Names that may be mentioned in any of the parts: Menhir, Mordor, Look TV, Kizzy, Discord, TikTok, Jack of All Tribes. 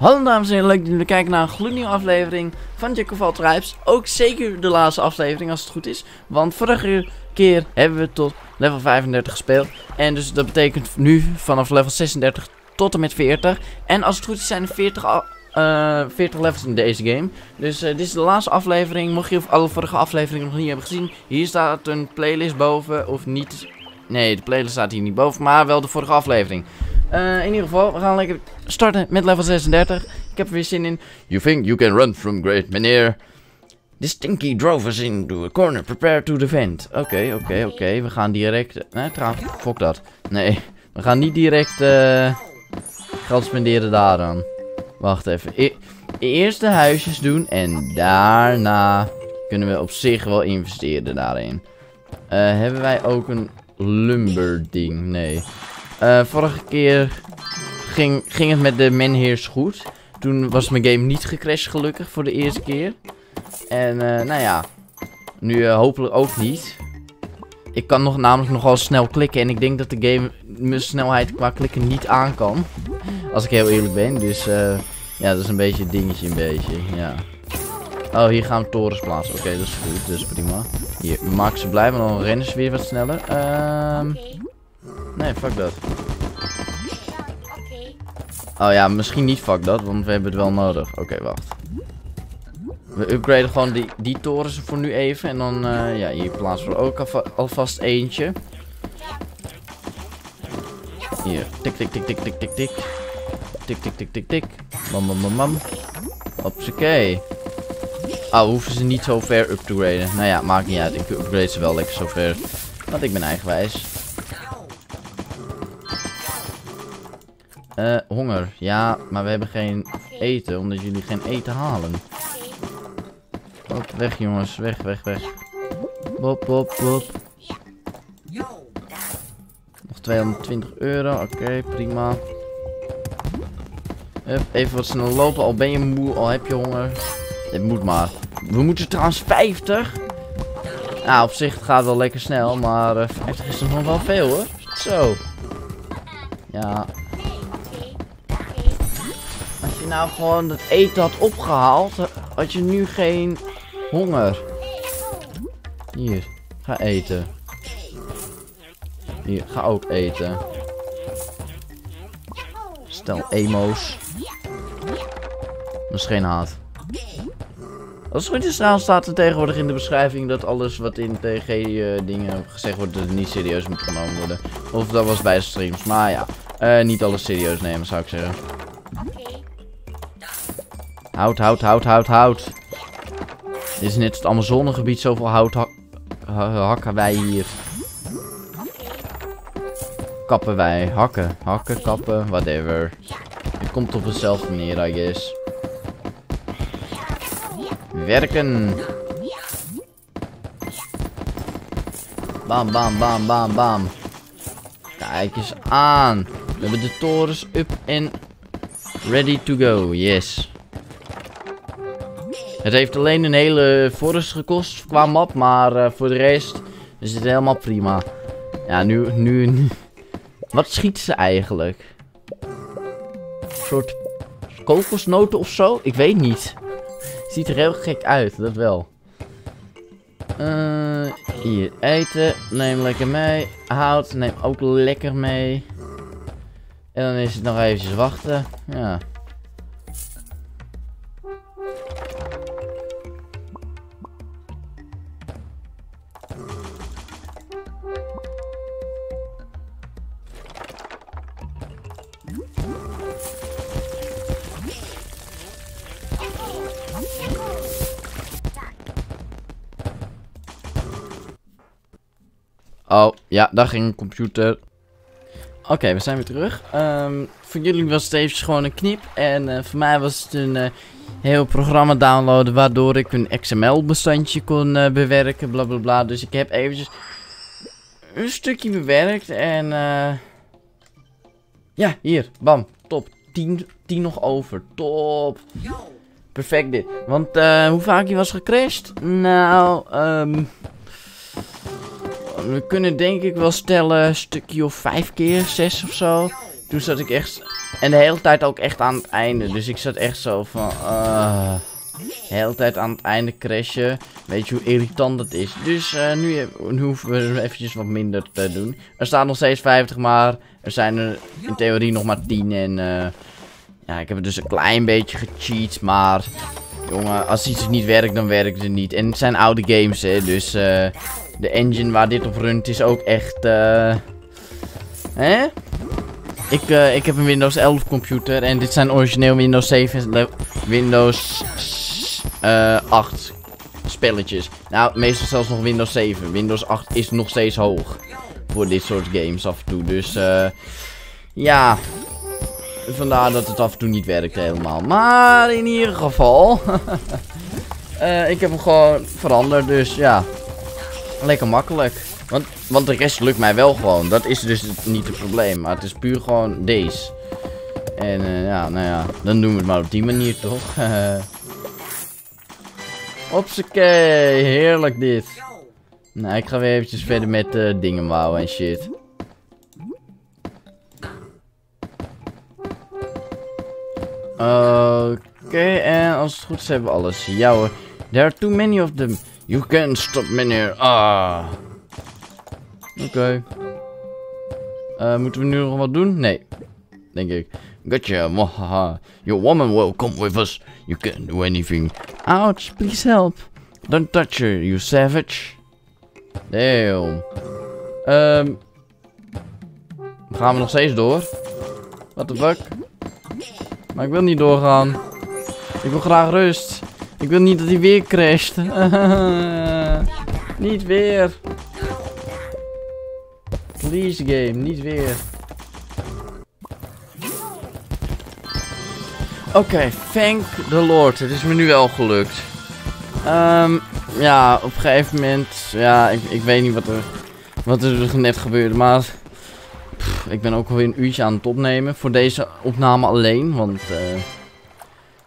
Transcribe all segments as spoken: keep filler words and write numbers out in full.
Hallo dames en heren, leuk dat jullie kijken naar een gloednieuwe aflevering van Jack of All Tribes. Ook zeker de laatste aflevering als het goed is, want vorige keer hebben we tot level vijfendertig gespeeld. En dus dat betekent nu vanaf level zesendertig tot en met veertig. En als het goed is zijn er veertig, uh, veertig levels in deze game. Dus uh, dit is de laatste aflevering. Mocht je alle vorige afleveringen nog niet hebben gezien, hier staat een playlist boven of niet. Nee, de playlist staat hier niet boven, maar wel de vorige aflevering. Uh, in ieder geval, we gaan lekker starten met level zesendertig. Ik heb er weer zin in. You think you can run from great meneer? This stinky drove us into a corner. Prepare to defend. Oké, okay, oké, okay, oké. Okay. We gaan direct... Nee, trouwens, fuck dat. Nee, we gaan niet direct uh, geld spenderen daaraan. Wacht even. E Eerst de huisjes doen en daarna kunnen we op zich wel investeren daarin. Uh, hebben wij ook een lumber ding? Nee. Uh, vorige keer ging, ging het met de menheers goed. Toen was mijn game niet gecrashed, gelukkig, voor de eerste keer. En uh, nou ja, nu uh, hopelijk ook niet. Ik kan nog, namelijk nogal snel klikken en ik denk dat de game mijn snelheid qua klikken niet aan kan. Als ik heel eerlijk ben, dus uh, ja, dat is een beetje een dingetje een beetje, ja. Oh, hier gaan we torens plaatsen. Oké, okay, dat is goed, dat is prima. Hier, maak ze blij, want dan rennen ze weer wat sneller. Ehm... Um... Nee, fuck dat. Oh ja, misschien niet fuck dat, want we hebben het wel nodig. Oké, okay, wacht. We upgraden gewoon die, die torens voor nu even. En dan, uh, ja, hier plaatsen we ook alvast eentje. Hier, tik, tik, tik, tik, tik, tik, tik. Tik, tik, tik, tik, tik. Bam, bam, bam, bam. Hopsakee. Oh, hoeven ze niet zo ver up te graden. Nou ja, maakt niet uit. Ik upgrade ze wel lekker zo ver. Want ik ben eigenwijs. Uh, honger. Ja, maar we hebben geen eten, omdat jullie geen eten halen. Hop, weg jongens. Weg, weg, weg. Bop, bop, bop. Nog tweehonderdtwintig euro. Oké, okay, prima. Hup, even wat snel lopen. Al ben je moe, al heb je honger. Dit moet maar. We moeten trouwens vijftig. Nou, op zich gaat het wel lekker snel, maar uh, vijftig is nog wel veel hoor. Zo. Ja. Nou, gewoon het eten had opgehaald, had je nu geen honger. Hier, ga eten. Hier, ga ook eten. Stel emo's. Misschien haat. Als het goed is, nou staat er tegenwoordig in de beschrijving dat alles wat in T G-dingen gezegd wordt, dat het niet serieus moet genomen worden. Of dat was bij de streams, maar ja, uh, niet alles serieus nemen zou ik zeggen. Hout, hout, hout, hout, hout. Dit is net het Amazonegebied. Zoveel hout ha ha hakken wij hier. Kappen wij. Hakken. Hakken, kappen, whatever. Het komt op hetzelfde manier, I guess. Werken. Bam, bam, bam, bam, bam. Kijk eens aan. We hebben de torens up en ready to go. Yes. Het heeft alleen een hele forest gekost qua map, maar uh, voor de rest is het helemaal prima. Ja, nu, nu, nu. Wat schiet ze eigenlijk? Een soort kokosnoten of zo? Ik weet niet. Ziet er heel gek uit, dat wel. Uh, hier, eten. Neem lekker mee. Hout, neem ook lekker mee. En dan is het nog eventjes wachten. Ja. Oh, ja, daar ging een computer. Oké, okay, we zijn weer terug. Um, voor jullie was het eventjes gewoon een knip. En uh, voor mij was het een uh, heel programma downloaden, waardoor ik een X M L-bestandje kon uh, bewerken, blablabla. Bla, bla. Dus ik heb eventjes een stukje bewerkt. En uh, ja, hier, bam, top. tien nog over, top. Perfect dit. Want uh, hoe vaak je was gecrashed? Nou, um... we kunnen denk ik wel stellen, een stukje of vijf keer, zes of zo. Toen zat ik echt En de hele tijd ook echt aan het einde. Dus ik zat echt zo van... Uh, de hele tijd aan het einde crashen. Weet je hoe irritant dat is. Dus uh, nu, heb, nu hoeven we eventjes wat minder te doen. Er staan nog steeds vijftig, maar er zijn er in theorie nog maar tien. En uh, ja, ik heb er dus een klein beetje gecheat. Maar jongen, als iets niet werkt, dan werkt het niet. En het zijn oude games, hè. Dus uh, de engine waar dit op runt is ook echt... Uh, hè? Ik, uh, ik heb een Windows elf computer en dit zijn origineel Windows zeven en Windows uh, acht spelletjes. Nou, meestal zelfs nog Windows zeven. Windows acht is nog steeds hoog voor dit soort games af en toe. Dus uh, ja, vandaar dat het af en toe niet werkt helemaal. Maar in ieder geval, uh, ik heb hem gewoon veranderd. Dus ja, lekker makkelijk. Want, want de rest lukt mij wel gewoon. Dat is dus niet het probleem. Maar het is puur gewoon deze. En uh, ja, nou ja. Dan doen we het maar op die manier toch. Hopsakee. Heerlijk dit. Nou, ik ga weer eventjes verder met uh, dingen bouwen en shit. Oké, okay, en als het goed is hebben we alles. Ja hoor. There are too many of them. You can't stop me near. Ah. Oké. Okay. Uh, moeten we nu nog wat doen? Nee. Denk ik. Gotcha. Mohaha. Your woman will come with us. You can't do anything. Ouch. Please help. Don't touch her, you savage. Damn. Um, gaan we nog steeds door? What the fuck? Maar ik wil niet doorgaan. Ik wil graag rust. Ik wil niet dat hij weer crasht. Niet weer. Please game, niet weer. Oké, okay, thank the Lord. Het is me nu wel gelukt. Um, ja, op een gegeven moment... Ja, ik, ik weet niet wat er, wat er net gebeurde, maar... Pff, ik ben ook alweer een uurtje aan het opnemen. Voor deze opname alleen, want... Uh,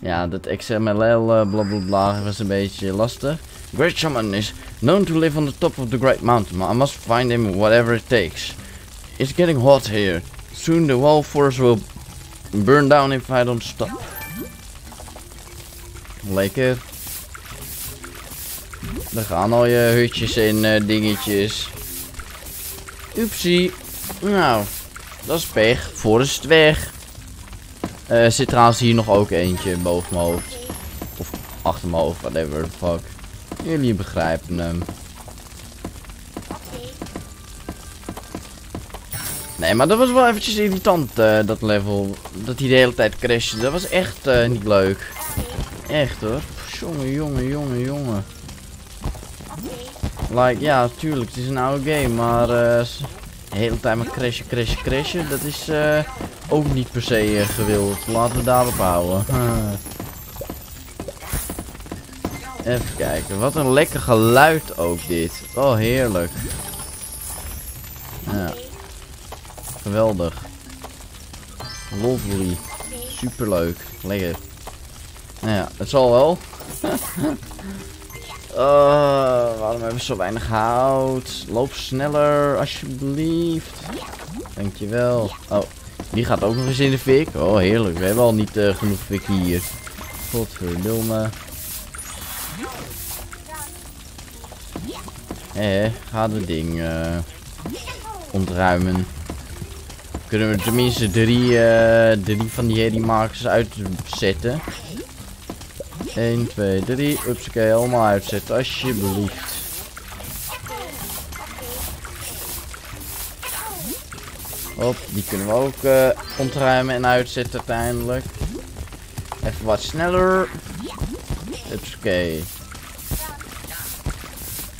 ja, dat X M L L blablabla uh, was een beetje lastig. Great Shaman is known to live on the top of the Great Mountain, but I must find him whatever it takes. It's getting hot here. Soon the whole forest will burn down if I don't stop. Lekker. Daar gaan al je hutjes en uh, dingetjes. Oepsie. Nou, dat is pech. Forest weg. Er uh, zit trouwens hier nog ook eentje boven mijn hoofd. Of achter mijn hoofd, whatever the fuck. Jullie begrijpen hem. Nee, maar dat was wel eventjes irritant, uh, dat level. Dat hij de hele tijd crashte. Dat was echt uh, niet leuk. Echt hoor. Jongen, jongen, jongen, jongen. Like, ja, tuurlijk, het is een oude game, maar... Uh, de hele tijd maar crashen, crashen, crashen. Dat is uh, ook niet per se uh, gewild. Laten we daarop houden. Huh. Even kijken, wat een lekker geluid ook dit. Oh, heerlijk. Ja. Geweldig. Lovely. Superleuk. Lekker. Nou ja, het zal wel. uh, waarom hebben we zo weinig hout? Loop sneller, alsjeblieft. Dankjewel. Oh, die gaat ook nog eens in de fik. Oh, heerlijk. We hebben al niet uh, genoeg fik hier. Godverdomme. Eh, ga de ding uh, ontruimen. Kunnen we tenminste drie, uh, drie van die herriemakers uitzetten. één, twee, drie. Upsakee, allemaal uitzetten, alsjeblieft. Hop, die kunnen we ook uh, ontruimen en uitzetten uiteindelijk. Even wat sneller. Upsakee.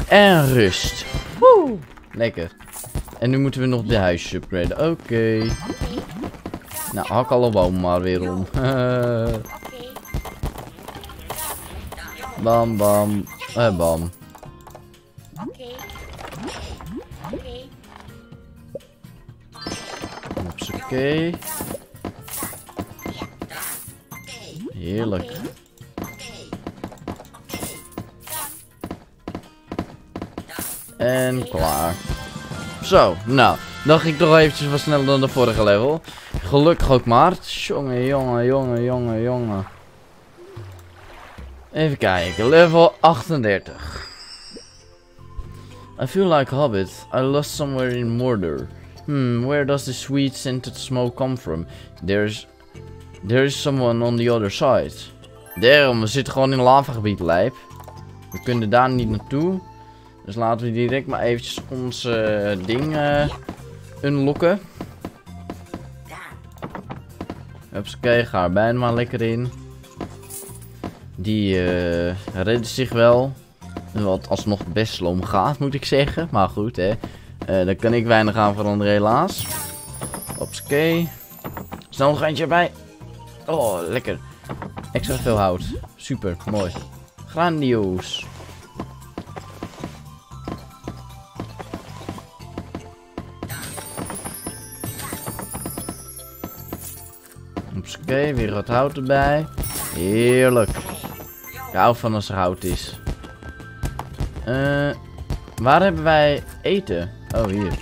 En rust. Woe. Lekker. En nu moeten we nog de huisjes upgraden. Oké. Okay. Nou, hak alle bomen maar weer om. Bam, bam. Eh, bam. Oké. Heerlijk. En klaar. Zo, nou. Dan ging ik toch eventjes wat sneller dan de vorige level. Gelukkig ook maar. Jongen, jongen, jongen, jongen, jongen. Even kijken. Level achtendertig. I feel like a hobbit. I lost somewhere in Mordor. Hmm, where does the sweet scented smoke come from? There's... There is someone on the other side. Damn, we zitten gewoon in een lavagebied, lijp. We kunnen daar niet naartoe. Dus laten we direct maar eventjes ons uh, ding uh, unlocken. Hupsakee, ga er bijna maar lekker in. Die uh, redden zich wel. Wat alsnog best sloom gaat, moet ik zeggen. Maar goed, hè. Uh, daar kan ik weinig aan veranderen, helaas. Hupsakee. Snel nog eentje erbij. Oh, lekker. Extra veel hout. Super, mooi. Grandioos. Oké, weer wat hout erbij. Heerlijk. Ik hou van als er hout is. Uh, waar hebben wij eten? Oh, hier.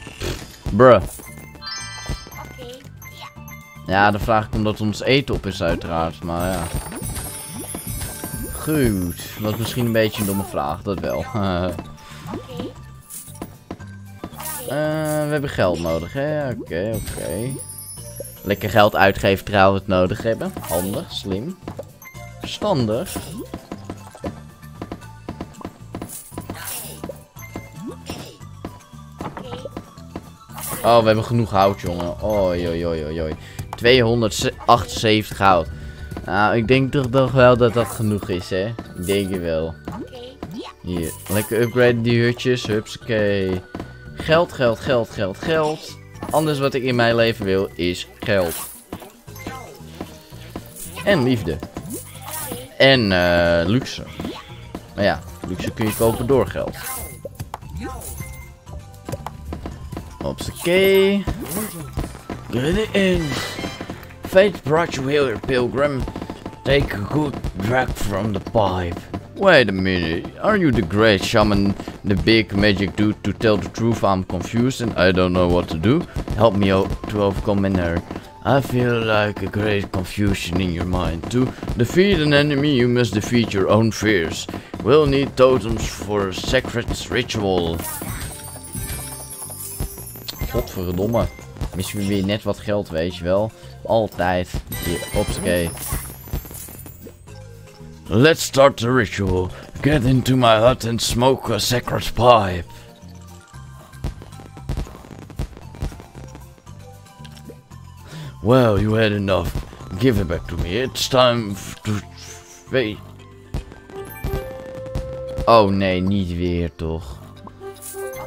Bruh. Ja, de vraag komt dat ons eten op is uiteraard, maar ja. Goed, dat was misschien een beetje een domme vraag, dat wel. uh, we hebben geld nodig, hè? Oké, okay, oké. Okay. Lekker geld uitgeven terwijl we het nodig hebben. Handig, slim. Verstandig. Oh, we hebben genoeg hout, jongen. Oi, oi, oi, oi. tweehonderdachtenzeventig hout. Nou, ik denk toch, toch wel dat dat genoeg is, hè? Ik denk je wel. Hier, lekker upgraden die hutjes. Hupsakee. Geld, geld, geld, geld, geld. Anders wat ik in mijn leven wil, is geld. En liefde. En uh, luxe. Maar ja, luxe kun je kopen door geld. Hupsakee. Get it in. Fate brought you here, pilgrim. Take a good drag from the pipe. Wait a minute, are you the great shaman, the big magic dude? To tell the truth, I'm confused and I don't know what to do. Help me to overcome an error. I feel like a great confusion in your mind. To defeat an enemy, you must defeat your own fears. We'll need totems for a sacred ritual. Godverdomme. Missen we weer net wat geld, weet je wel. Altijd. Hier, hupsakee. Let's start the ritual. Get into my hut and smoke a sacred pipe. Well, you had enough. Give it back to me. It's time to... Wait. Oh nee, niet weer toch.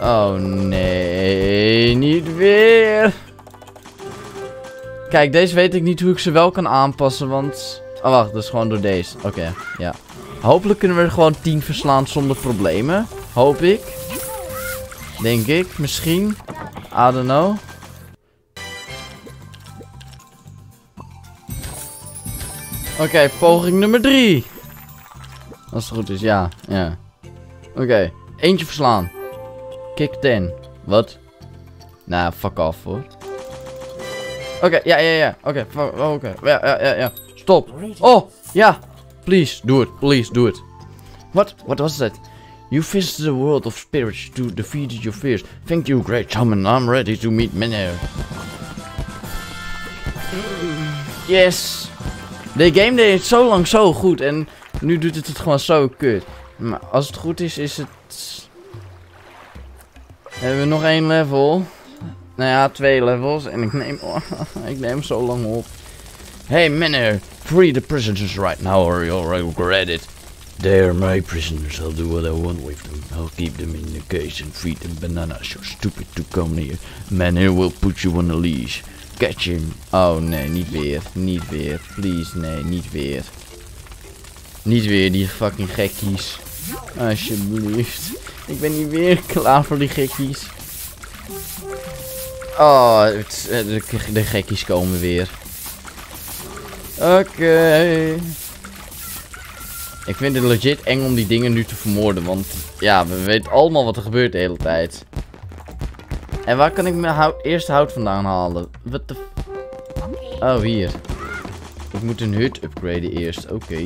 Oh nee, niet weer. Kijk, deze weet ik niet hoe ik ze wel kan aanpassen, want... Oh wacht, dat is gewoon door deze. Oké, okay, ja. Hopelijk kunnen we er gewoon tien verslaan zonder problemen. Hoop ik. Denk ik, misschien. I don't know. Oké, okay, poging nummer drie. Als het goed is, ja. ja. Oké, okay, eentje verslaan. Kick ten. Wat? Nou, nah, fuck off hoor. Oké, okay, ja, ja, ja. Oké, okay, oké. Okay. Ja, ja, ja, ja. Stop. Oh, ja. Please, do it. Please, do it. What? What was that? You visited the world of spirits to defeat your fears. Thank you, great shaman. I'm ready to meet Menhir. Yes. De game deed het zo lang zo goed en nu doet het het gewoon zo kut. Maar als het goed is, is het... Hebben we nog één level? Nou ja, twee levels. En ik neem, oh, ik neem zo lang op. Hey Menhir, free the prisoners right now or you'll regret it. They're my prisoners. I'll do what I want with them. I'll keep them in the cage and feed them bananas. You're stupid to come near. Menhir will put you on a leash. Catch him. Oh nee, niet weer. Niet weer. Please, nee, niet weer. Niet weer die fucking gekkies. Alsjeblieft. Ik ben niet weer klaar voor die gekkies. Oh, het, de, de gekkies komen weer. Oké. Okay. Ik vind het legit eng om die dingen nu te vermoorden. Want ja, we weten allemaal wat er gebeurt de hele tijd. En waar kan ik mijn hout, eerste hout vandaan halen? Wat de... Oh, hier. Ik moet een hut upgraden eerst. Oké. Okay.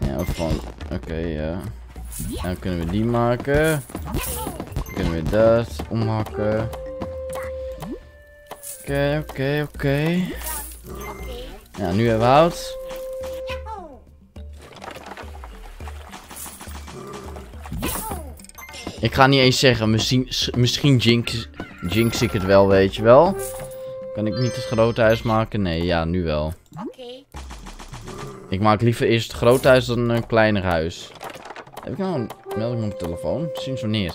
Ja, of gewoon... Oké, okay, ja. Dan kunnen we die maken. Dan kunnen we dat omhakken. Oké, okay, oké, okay, oké. Okay. Nou, nu hebben we hout. Ik ga niet eens zeggen, misschien, misschien jinx, jinx ik het wel, weet je wel. Kan ik niet het grote huis maken? Nee, ja, nu wel. Okay. Ik maak liever eerst het grote huis dan een kleiner huis. Heb ik nou een melding op mijn telefoon? Sinds wanneer?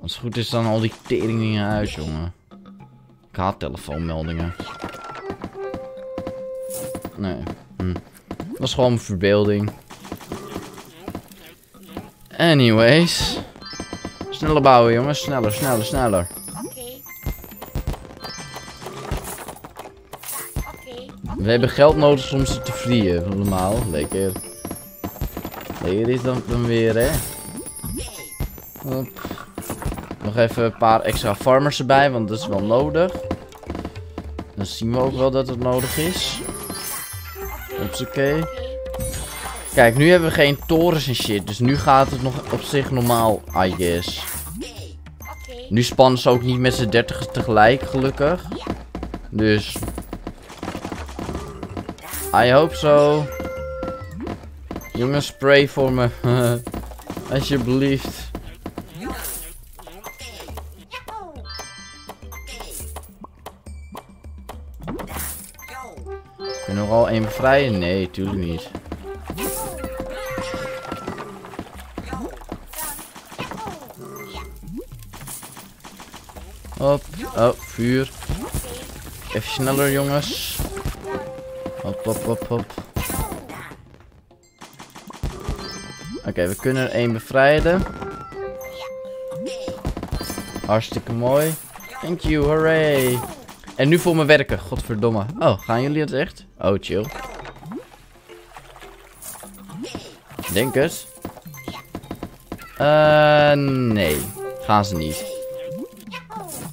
Als het goed is dan al die tering in je huis, jongen. Ik haat telefoonmeldingen. Nee. Hm. Dat is gewoon mijn verbeelding. Anyways. Sneller bouwen, jongens. Sneller, sneller, sneller. We hebben geld nodig om ze te vrieën. Normaal. Lekker. Lekker is dan, dan weer, hè. Hop. Nog even een paar extra farmers erbij, want dat is wel nodig. Dan zien we ook wel dat het nodig is. Dat is oké. Kijk, nu hebben we geen torens en shit. Dus nu gaat het nog op zich normaal, I guess. Nu spannen ze ook niet met z'n dertig tegelijk, gelukkig. Dus... I hope so. Jongens, spray voor me. Alsjeblieft. Kunnen we al één bevrijden? Nee, tuurlijk niet. Hop. Oh, vuur. Even sneller, jongens. Hop, hop, hop, hop. Oké, okay, we kunnen er één bevrijden. Hartstikke mooi. Thank you, hooray. En nu voor mijn werken, godverdomme. Oh, gaan jullie het echt? Oh, chill. Denk eens. Uh, nee. Gaan ze niet.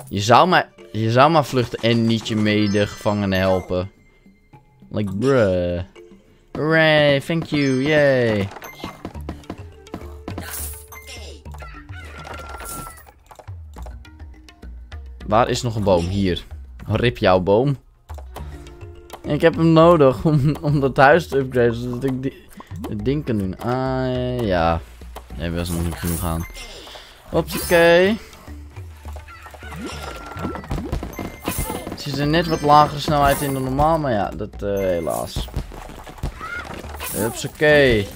Je zou maar, je zou maar vluchten en niet je medegevangenen helpen. Like, bruh. Hooray, thank you, yay. Waar is nog een boom? Hier. Rip jouw boom. Ik heb hem nodig om, om dat huis te upgraden, zodat ik die, het ding kan doen. Ah, ja. Nee, best nog niet genoeg aan. Hopsakee. Het is een net wat lagere snelheid in dan normaal, maar ja, dat uh, helaas. Hupsakee.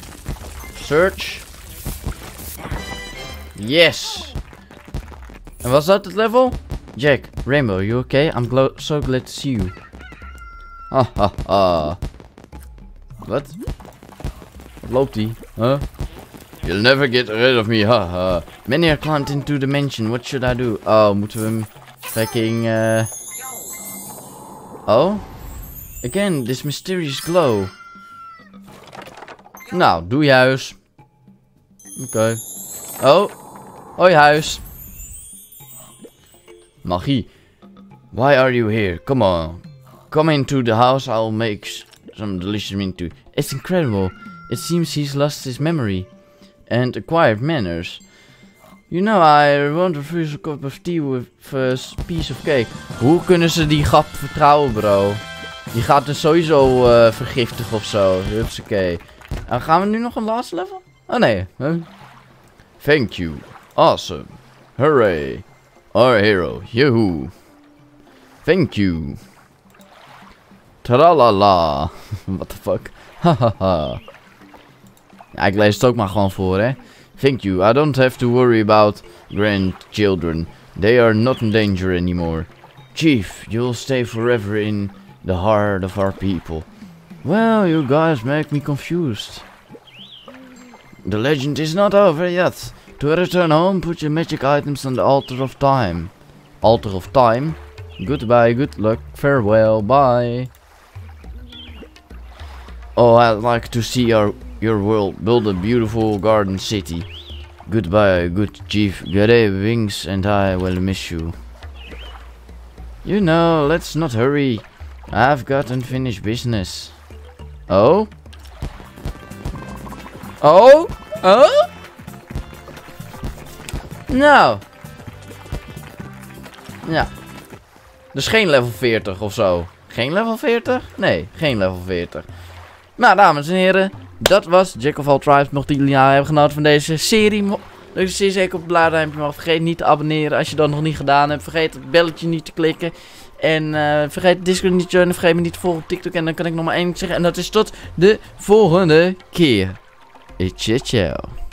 Search. Yes. En was dat het level? Jack, Rainbow, you okay? I'm so glad to see you. Ha ha ha. Wat? Wat loopt die? Huh? You'll never get rid of me, haha. Ha. Many are climbed into the mansion, what should I do? Oh, moeten we hem fucking... Uh... Oh? Again, this mysterious glow. Nou, doei huis. Oké. Okay. Oh. Hoi huis. Magie. Why are you here? Come on. Come into the house, I'll make some delicious meat too. It's incredible. It seems he's lost his memory and acquired manners. You know, I won't refuse a cup of tea with a piece of cake. Hoe kunnen ze die grap vertrouwen, bro? Die gaat dus sowieso uh, vergiftigen of zo. Hupsakee. Uh, gaan we nu nog een laatste level? Oh nee. Huh? Thank you. Awesome. Hooray. Our hero, yahoo! Thank you! Tralala! What the fuck? Hahaha! Ja, ik lees het ook maar gewoon voor, hè? Thank you, I don't have to worry about grandchildren. They are not in danger anymore. Chief, you'll stay forever in the heart of our people. Well, you guys make me confused. The legend is not over yet. To return home, put your magic items on the altar of time. Altar of time? Goodbye, good luck, farewell, bye. Oh, I'd like to see our, your world build a beautiful garden city. Goodbye, good chief. Gare Wings and I will miss you. You know, let's not hurry. I've got unfinished business. Oh? Oh? Oh? Nou. Ja. Dus geen level veertig of zo. Geen level veertig? Nee, geen level veertig. Nou, dames en heren. Dat was Jack of All Tribes. Mochten jullie nou hebben genoten van deze serie. Leuk dat je zeker op het bladerruimpje mag. Vergeet niet te abonneren als je dat nog niet gedaan hebt. Vergeet het belletje niet te klikken. En uh, vergeet Discord niet te joinen. Vergeet me niet te volgen op TikTok. En dan kan ik nog maar één zeggen. En dat is tot de volgende keer. Ciao, ciao.